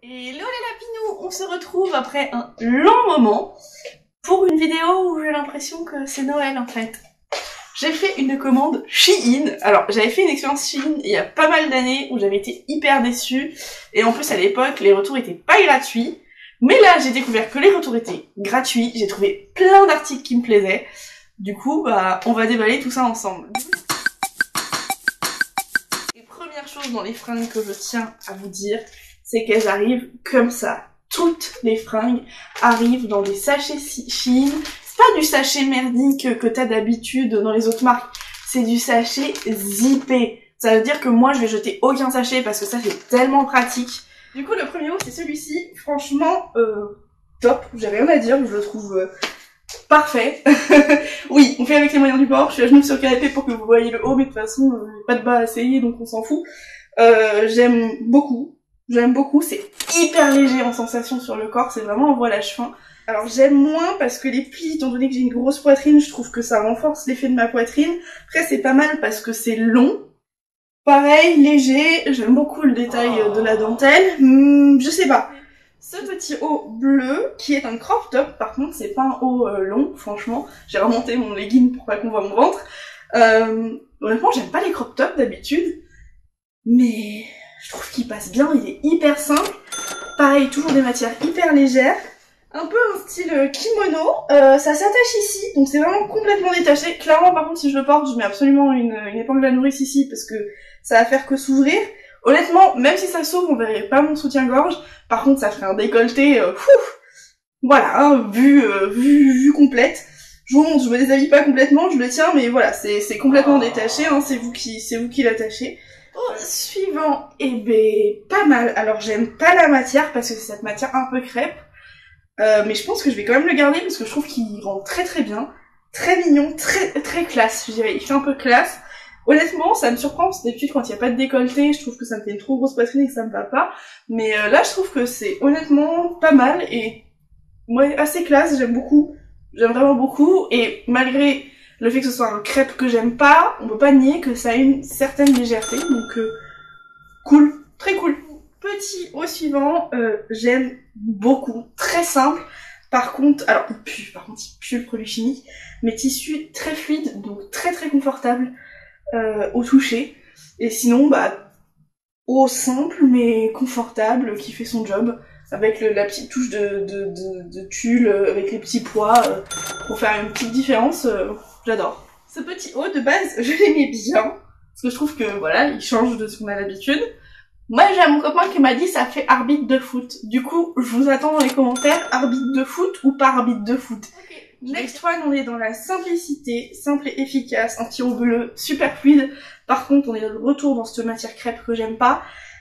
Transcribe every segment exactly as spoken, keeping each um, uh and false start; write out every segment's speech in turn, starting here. Hello les lapinous, on se retrouve après un long moment pour une vidéo où j'ai l'impression que c'est Noël en fait. J'ai fait une commande Shein. Alors j'avais fait une expérience Shein il y a pas mal d'années où j'avais été hyper déçue et en plus à l'époque les retours étaient pas gratuits. Mais là j'ai découvert que les retours étaient gratuits, j'ai trouvé plein d'articles qui me plaisaient. Du coup bah on va déballer tout ça ensemble. Les premières choses dans les fringues que je tiens à vous dire, c'est qu'elles arrivent comme ça. Toutes les fringues arrivent dans des sachets Shein. C'est pas du sachet merdique que t'as d'habitude dans les autres marques. C'est du sachet zippé. Ça veut dire que moi, je vais jeter aucun sachet parce que ça, c'est tellement pratique. Du coup, le premier haut, c'est celui-ci. Franchement, euh, top. J'ai rien à dire, je le trouve euh, parfait. Oui, on fait avec les moyens du bord. Je suis à genoux sur le canapé pour que vous voyez le haut, mais de toute façon, euh, pas de bas à essayer, donc on s'en fout. Euh, J'aime beaucoup. J'aime beaucoup, c'est hyper léger en sensation sur le corps, c'est vraiment un voilage fin. Alors j'aime moins parce que les plis, étant donné que j'ai une grosse poitrine, je trouve que ça renforce l'effet de ma poitrine. Après c'est pas mal parce que c'est long. Pareil, léger, j'aime beaucoup le détail de la dentelle. Hum, je sais pas. Ce petit haut bleu, qui est un crop top, par contre c'est pas un haut euh, long, franchement. J'ai remonté mon legging pour pas qu'on voit mon ventre. Euh, honnêtement j'aime pas les crop tops d'habitude, mais... je trouve qu'il passe bien, il est hyper simple. Pareil, toujours des matières hyper légères. Un peu un style kimono. Euh, ça s'attache ici, donc c'est vraiment complètement détaché. Clairement, par contre, si je le porte, je mets absolument une, une épingle à nourrice ici, parce que ça va faire que s'ouvrir. Honnêtement, même si ça s'ouvre, on verrait pas mon soutien-gorge. Par contre, ça ferait un décolleté. Euh, pff, voilà, hein, vue, euh, vue, vue complète. Je vous montre, je me déshabille pas complètement, je le tiens, mais voilà, c'est complètement détaché. Hein, c'est vous qui, c'est vous qui l'attachez. Oh, suivant, et eh ben pas mal. Alors j'aime pas la matière parce que c'est cette matière un peu crêpe, euh, mais je pense que je vais quand même le garder parce que je trouve qu'il rend très très bien, très mignon, très très classe. Je dirais, il fait un peu classe. Honnêtement, ça me surprend parce que d'habitude quand il n'y a pas de décolleté, je trouve que ça me fait une trop grosse poitrine et que ça me va pas. Mais euh, là, je trouve que c'est honnêtement pas mal et ouais, assez classe. J'aime beaucoup, j'aime vraiment beaucoup. Et malgré le fait que ce soit un crêpe que j'aime pas, on peut pas nier que ça a une certaine légèreté, donc euh, cool, très cool. Petit haut suivant, euh, j'aime beaucoup, très simple. Par contre, alors il pue, par contre il pue le produit chimique, mais tissu très fluide, donc très très confortable euh, au toucher. Et sinon, bah, haut simple mais confortable, qui fait son job. Avec le, la petite touche de, de, de, de tulle, avec les petits pois, euh, pour faire une petite différence, euh, j'adore. Ce petit haut de base, je l'aimais bien, parce que je trouve que voilà, il change de ce qu'on a d'habitude. Moi j'ai mon copain qui m'a dit ça fait arbitre de foot. Du coup, je vous attends dans les commentaires, arbitre de foot ou pas arbitre de foot. Okay. Next one, on est dans la simplicité, simple et efficace, un petit haut bleu, super fluide. Par contre, on est de retour dans cette matière crêpe que j'aime pas.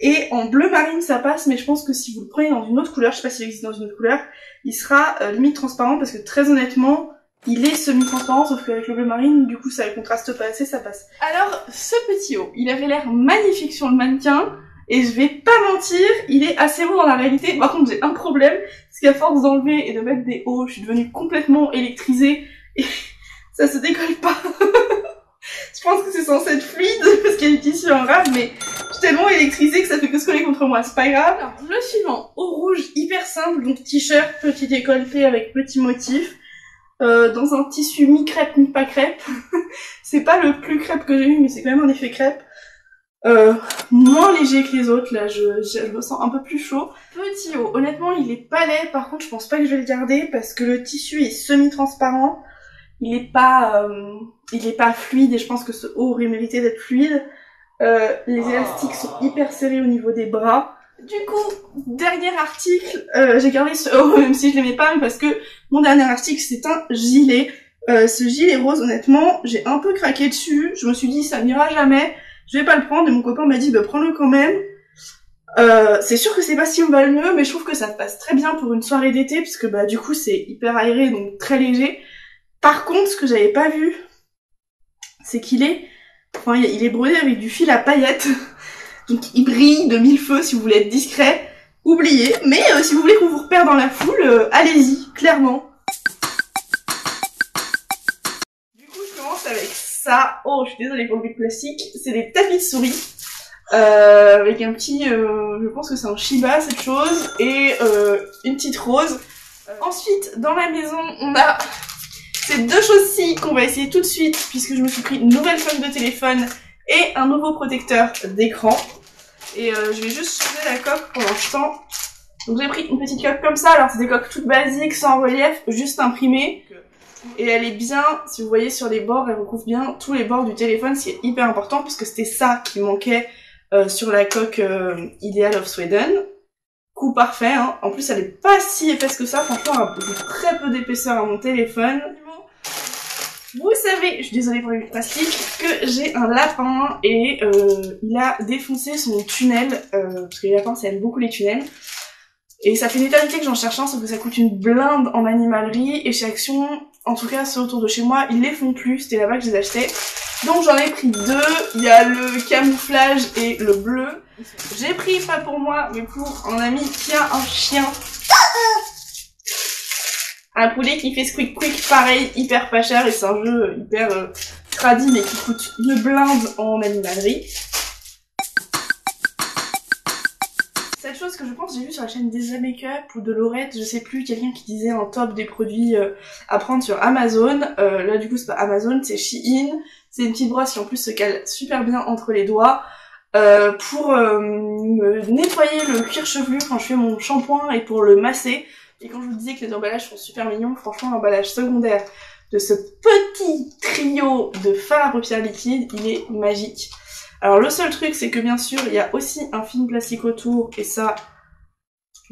Et en bleu marine ça passe, mais je pense que si vous le prenez dans une autre couleur, je sais pas s'il existe dans une autre couleur, il sera euh, limite transparent parce que très honnêtement, il est semi-transparent, sauf qu'avec le bleu marine, du coup ça ne contraste pas assez, ça passe. Alors ce petit haut, il avait l'air magnifique sur le mannequin, et je vais pas mentir, il est assez beau dans la réalité. Par contre j'ai un problème, parce qu'à force d'enlever et de mettre des hauts, je suis devenue complètement électrisée, et ça se décolle pas. Je pense que c'est censé être fluide, parce qu'il y a du tissu en rave, mais... tellement électrisé que ça fait que se coller contre moi, c'est pas grave. Alors, le suivant, au rouge, hyper simple, donc t-shirt, petit décolleté avec petit motif, euh, dans un tissu mi-crêpe, mi-pas crêpe. C'est pas le plus crêpe que j'ai eu, mais c'est quand même un effet crêpe. Euh, moins léger que les autres, là, je, je, je me sens un peu plus chaud. Petit haut, honnêtement, il est pas laid, par contre, je pense pas que je vais le garder, parce que le tissu est semi-transparent, il est pas, euh, il est pas fluide, et je pense que ce haut aurait mérité d'être fluide. Euh, les élastiques sont hyper serrés au niveau des bras. Du coup, dernier article, euh, j'ai gardé ce haut, même si je l'aimais pas, mais parce que mon dernier article, c'est un gilet. Euh, ce gilet rose, honnêtement, j'ai un peu craqué dessus. Je me suis dit, ça n'ira jamais. Je vais pas le prendre. Et mon copain m'a dit, bah, prends-le quand même. Euh, c'est sûr que c'est pas si on va le mieux, mais je trouve que ça passe très bien pour une soirée d'été, puisque, bah, du coup, c'est hyper aéré, donc très léger. Par contre, ce que j'avais pas vu, c'est qu'il est... Enfin, il est brodé avec du fil à paillettes, donc il brille de mille feux si vous voulez être discret, oubliez, mais euh, si vous voulez qu'on vous repère dans la foule, euh, allez-y, clairement. Du coup, je commence avec ça, oh, je suis désolée pour le bruit plastique, c'est des tapis de souris. euh, avec un petit, euh, je pense que c'est un Shiba cette chose, et euh, une petite rose. Euh, ensuite, dans la maison, on a ces deux choses-ci qu'on va essayer tout de suite, puisque je me suis pris une nouvelle feuille de téléphone et un nouveau protecteur d'écran. Et euh, je vais juste soulever la coque pour l'instant. Donc j'ai pris une petite coque comme ça, alors c'est des coques toutes basiques, sans relief, juste imprimées. Et elle est bien, si vous voyez sur les bords, elle recouvre bien tous les bords du téléphone, ce qui est hyper important, puisque c'était ça qui manquait euh, sur la coque euh, Ideal of Sweden. Coup parfait, hein. En plus elle est pas si épaisse que ça, franchement elle a très peu d'épaisseur à mon téléphone. Vous savez, je suis désolée pour les plastique, que j'ai un lapin et euh, il a défoncé son tunnel, euh, parce que les lapins ça aime beaucoup les tunnels. Et ça fait une éternité que j'en cherche un, sauf que ça coûte une blinde en animalerie, et chez Action, en tout cas ceux autour de chez moi, ils les font plus, c'était là-bas que je les achetais. Donc j'en ai pris deux, il y a le camouflage et le bleu. J'ai pris, pas pour moi, mais pour un ami qui a un chien. Un poulet qui fait squeak quick, pareil, hyper pas cher, et c'est un jeu hyper euh, tradit, mais qui coûte une blinde en animalerie. Cette chose que je pense j'ai vu sur la chaîne des Make-up ou de Laurette, je sais plus, quelqu'un qui disait en top des produits euh, à prendre sur Amazon. Euh, là du coup c'est pas Amazon, c'est Shein. C'est une petite brosse qui en plus se cale super bien entre les doigts euh, pour euh, me nettoyer le cuir chevelu quand je fais mon shampoing et pour le masser. Et quand je vous disais que les emballages sont super mignons, franchement l'emballage secondaire de ce petit trio de fards à paupières liquides, il est magique. Alors le seul truc c'est que bien sûr il y a aussi un film plastique autour et ça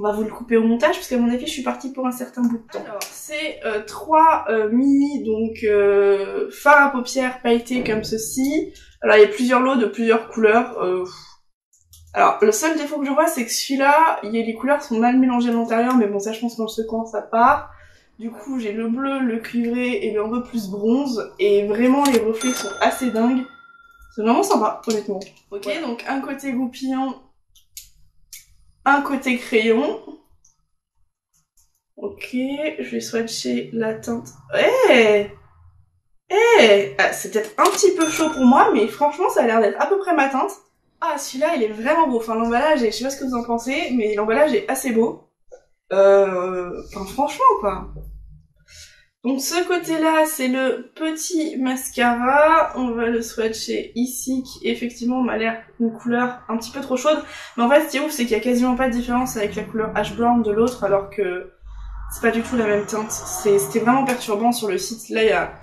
on va vous le couper au montage parce qu'à mon avis je suis partie pour un certain bout de temps. Alors c'est euh, trois euh, mini donc euh, fards à paupières pailletés comme ceci. Alors il y a plusieurs lots de plusieurs couleurs. Euh... Alors le seul défaut que je vois c'est que celui-là, les couleurs sont mal mélangées à l'intérieur mais bon ça je pense qu'en secouant ça part. Du coup j'ai le bleu, le cuivré et le un peu plus bronze et vraiment les reflets sont assez dingues. C'est vraiment sympa, honnêtement. Ok, ouais. Donc un côté goupillon, un côté crayon. Ok, je vais swatcher la teinte. Eh hey hey ah, c'est peut-être un petit peu chaud pour moi, mais franchement, ça a l'air d'être à peu près ma teinte. Ah, celui-là, il est vraiment beau. Enfin, l'emballage, je sais pas ce que vous en pensez, mais l'emballage est assez beau. Euh... Enfin, franchement, quoi. Donc ce côté-là, c'est le petit mascara, on va le swatcher ici, qui effectivement m'a l'air une couleur un petit peu trop chaude. Mais en fait, ce qui est ouf, c'est qu'il n'y a quasiment pas de différence avec la couleur ash brown de l'autre, alors que c'est pas du tout la même teinte. C'était vraiment perturbant sur le site. Là, il y a...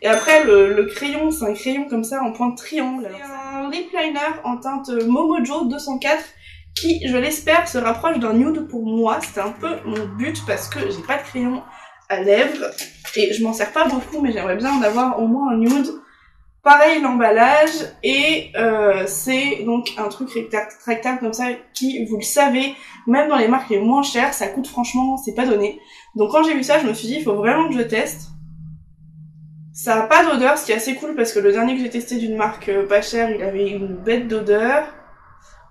Et après, le, le crayon, c'est un crayon comme ça, en pointe triangle. Alors, un lip liner en teinte Momojo deux cent quatre, qui, je l'espère, se rapproche d'un nude pour moi. C'était un peu mon but, parce que j'ai pas de crayon à lèvres et je m'en sers pas beaucoup mais j'aimerais bien en avoir au moins un nude. Pareil l'emballage et euh, c'est donc un truc rétractable comme ça qui, vous le savez, même dans les marques les moins chères, ça coûte franchement, c'est pas donné. Donc quand j'ai vu ça, je me suis dit il faut vraiment que je teste. Ça a pas d'odeur, ce qui est assez cool parce que le dernier que j'ai testé d'une marque pas chère, il avait une bête d'odeur.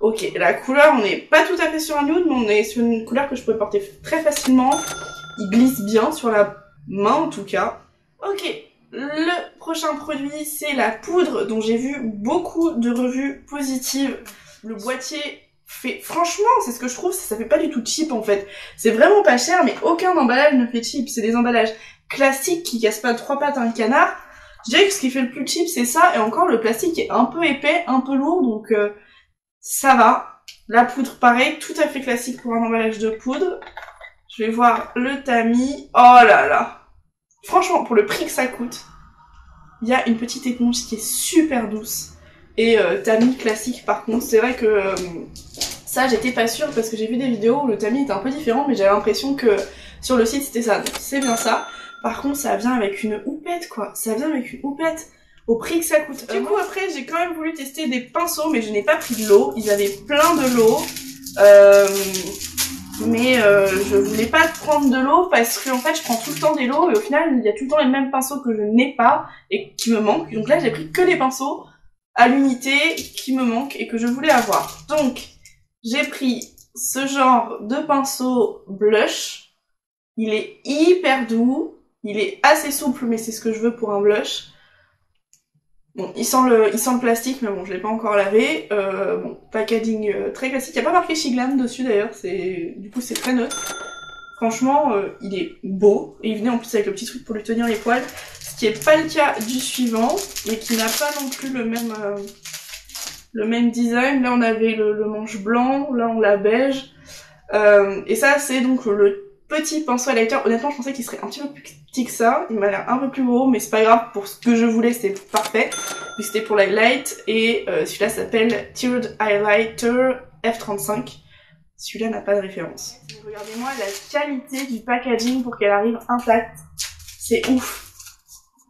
Ok, la couleur, on n'est pas tout à fait sur un nude mais on est sur une couleur que je pourrais porter très facilement. Il glisse bien sur la main en tout cas. Ok, le prochain produit c'est la poudre dont j'ai vu beaucoup de revues positives. Le boîtier fait, franchement c'est ce que je trouve, ça, ça fait pas du tout cheap en fait. C'est vraiment pas cher mais aucun emballage ne fait cheap. C'est des emballages classiques qui cassent pas trois pattes à un canard. Je dirais que ce qui fait le plus cheap c'est ça et encore le plastique est un peu épais, un peu lourd donc euh, ça va. La poudre pareil, tout à fait classique pour un emballage de poudre. Je vais voir le tamis. Oh là là. Franchement, pour le prix que ça coûte, il y a une petite éponge qui est super douce. Et euh, tamis classique par contre. C'est vrai que euh, ça, j'étais pas sûre parce que j'ai vu des vidéos où le tamis était un peu différent, mais j'avais l'impression que sur le site, c'était ça. Donc c'est bien ça. Par contre, ça vient avec une houppette, quoi. Ça vient avec une houppette au prix que ça coûte. Du coup, après, j'ai quand même voulu tester des pinceaux, mais je n'ai pas pris de l'eau. Ils avaient plein de l'eau. Euh... Mais euh, je voulais pas prendre de l'eau parce que en fait je prends tout le temps des lots et au final il y a tout le temps les mêmes pinceaux que je n'ai pas et qui me manquent. Donc là j'ai pris que les pinceaux à l'unité qui me manquent et que je voulais avoir. Donc j'ai pris ce genre de pinceau blush. Il est hyper doux, il est assez souple mais c'est ce que je veux pour un blush. Bon, il sent le, il sent le plastique, mais bon, je l'ai pas encore lavé. Euh, bon, packaging euh, très classique. Il n'y a pas marqué SheGlam dessus d'ailleurs, c'est, du coup c'est très neutre. Franchement, euh, il est beau. Et il venait en plus avec le petit truc pour lui tenir les poils, ce qui est pas le cas du suivant, et qui n'a pas non plus le même, euh, le même design. Là, on avait le, le manche blanc, là on l'a beige. Euh, et ça, c'est donc le petit pinceau highlighter. Honnêtement, je pensais qu'il serait un petit peu plus petit que ça. Il m'a l'air un peu plus gros, mais c'est pas grave. Pour ce que je voulais, c'était parfait. C'était pour l'highlight. Et euh, celui-là s'appelle Tiered Highlighter F trente-cinq. Celui-là n'a pas de référence. Regardez-moi la qualité du packaging pour qu'elle arrive intacte. C'est ouf.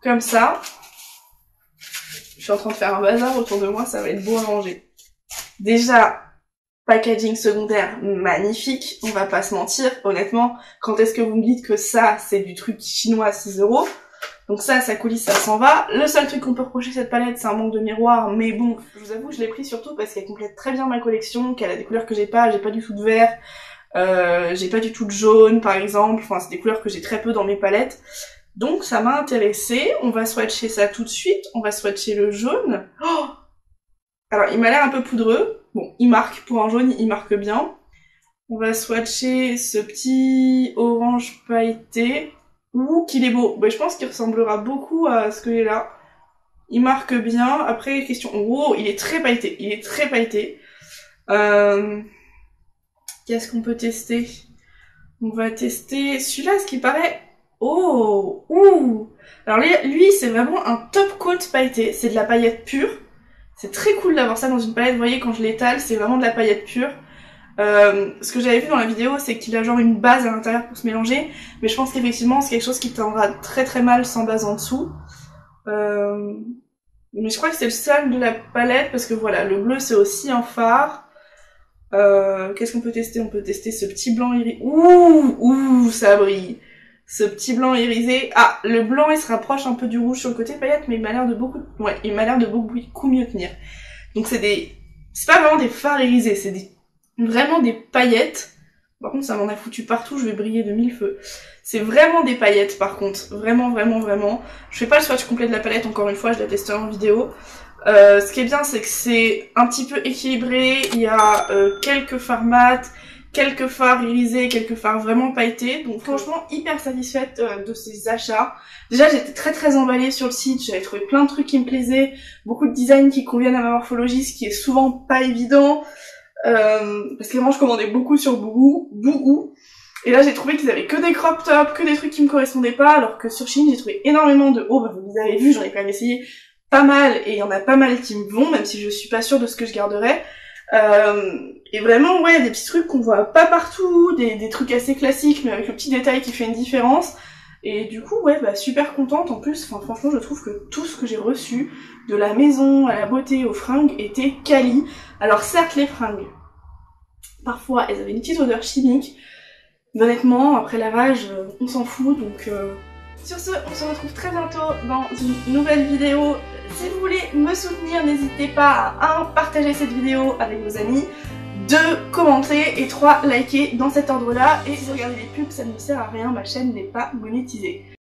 Comme ça. Je suis en train de faire un bazar autour de moi. Ça va être beau à ranger. Déjà... packaging secondaire magnifique, on va pas se mentir, honnêtement, quand est-ce que vous me dites que ça, c'est du truc chinois à six euros? Donc ça, ça coulisse, ça s'en va. Le seul truc qu'on peut reprocher cette palette, c'est un manque de miroir, mais bon, je vous avoue, je l'ai pris surtout parce qu'elle complète très bien ma collection, qu'elle a des couleurs que j'ai pas, j'ai pas du tout de vert, euh, j'ai pas du tout de jaune, par exemple, enfin, c'est des couleurs que j'ai très peu dans mes palettes, donc ça m'a intéressée. On va swatcher ça tout de suite, on va swatcher le jaune. Oh, alors, il m'a l'air un peu poudreux. Bon, il marque, pour un jaune, il marque bien. On va swatcher ce petit orange pailleté. Ouh, qu'il est beau. Bah, je pense qu'il ressemblera beaucoup à ce que j'ai là. Il marque bien. Après, question... Wow, il est très pailleté. Il est très pailleté. Euh... Qu'est-ce qu'on peut tester? On va tester celui-là, ce qui paraît... Oh, ouh. Alors lui, c'est vraiment un top coat pailleté. C'est de la paillette pure. C'est très cool d'avoir ça dans une palette. Vous voyez, quand je l'étale, c'est vraiment de la paillette pure. Euh, ce que j'avais vu dans la vidéo, c'est qu'il a genre une base à l'intérieur pour se mélanger. Mais je pense qu'effectivement, c'est quelque chose qui teindra très très mal sans base en dessous. Euh, mais je crois que c'est le seul de la palette, parce que voilà, le bleu, c'est aussi un fard. Euh, Qu'est-ce qu'on peut tester? On peut tester ce petit blanc irisé. Ouh, ouh, ça brille. Ce petit blanc irisé. Ah, le blanc, il se rapproche un peu du rouge sur le côté paillette, mais il m'a l'air de beaucoup, ouais, il m'a l'air de beaucoup mieux tenir. Donc c'est des, c'est pas vraiment des fards irisés, c'est des, vraiment des paillettes. Par contre, ça m'en a foutu partout, je vais briller de mille feux. C'est vraiment des paillettes, par contre. Vraiment, vraiment, vraiment. Je fais pas le swatch complet de la palette, encore une fois, je la testerai en vidéo. Euh, ce qui est bien, c'est que c'est un petit peu équilibré, il y a euh, quelques fards mats, quelques fards irisés, quelques fards vraiment pailletés. Donc franchement, hyper satisfaite euh, de ces achats. Déjà, j'étais très très emballée sur le site. J'avais trouvé plein de trucs qui me plaisaient. Beaucoup de designs qui conviennent à ma morphologie, ce qui est souvent pas évident. Euh, parce que moi, je commandais beaucoup sur Bouhou. Bouhou. Et là, j'ai trouvé qu'ils avaient que des crop tops, que des trucs qui me correspondaient pas. Alors que sur Shein, j'ai trouvé énormément de hauts. Oh, bah, vous avez vu, j'en ai quand même essayé pas mal. Et il y en a pas mal qui me vont, même si je suis pas sûre de ce que je garderai. Euh, et vraiment, ouais, des petits trucs qu'on voit pas partout, des, des trucs assez classiques, mais avec le petit détail qui fait une différence. Et du coup, ouais, bah, super contente en plus. Enfin, franchement, je trouve que tout ce que j'ai reçu, de la maison à la beauté aux fringues, était quali. Alors, certes, les fringues, parfois, elles avaient une petite odeur chimique. Mais honnêtement, après lavage, on s'en fout, donc... Euh... Sur ce, on se retrouve très bientôt dans une nouvelle vidéo. Si vous voulez me soutenir, n'hésitez pas à un partager cette vidéo avec vos amis, deux commenter et trois liker dans cet ordre-là. Et si vous regardez les pubs, ça ne me sert à rien, ma chaîne n'est pas monétisée.